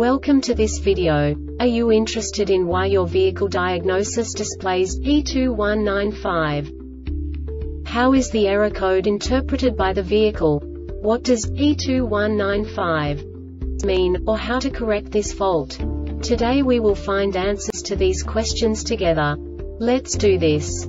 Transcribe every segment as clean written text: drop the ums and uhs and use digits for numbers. Welcome to this video. Are you interested in why your vehicle diagnosis displays P2195? How is the error code interpreted by the vehicle? What does P2195 mean, or how to correct this fault? Today we will find answers to these questions together. Let's do this.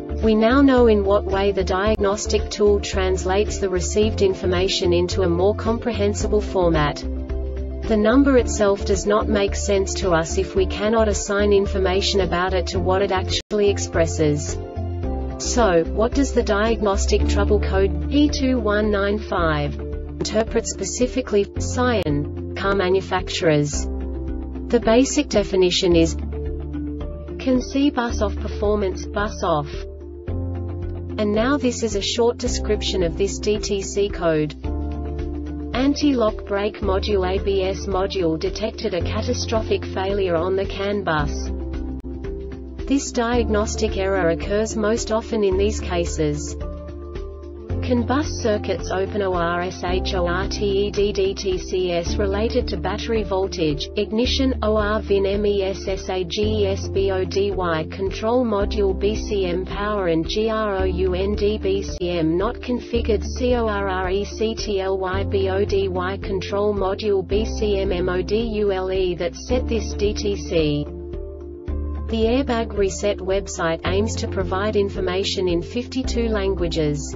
We now know in what way the diagnostic tool translates the received information into a more comprehensible format. The number itself does not make sense to us if we cannot assign information about it to what it actually expresses. So, what does the diagnostic trouble code P2195 interpret specifically for Scion car manufacturers? The basic definition is CAN see bus off performance, bus off. And now this is a short description of this DTC code. Anti-lock brake module ABS module detected a catastrophic failure on the CAN bus. This diagnostic error occurs most often in these cases. CAN bus circuits open ORSHORTED DTCs related to battery voltage, ignition, OR VIN MESSAGESBODY control module BCM power and GROUND BCM not configured CORRECTLYBODY control module BCM MODULE that set this DTC. The Airbag Reset website aims to provide information in 52 languages.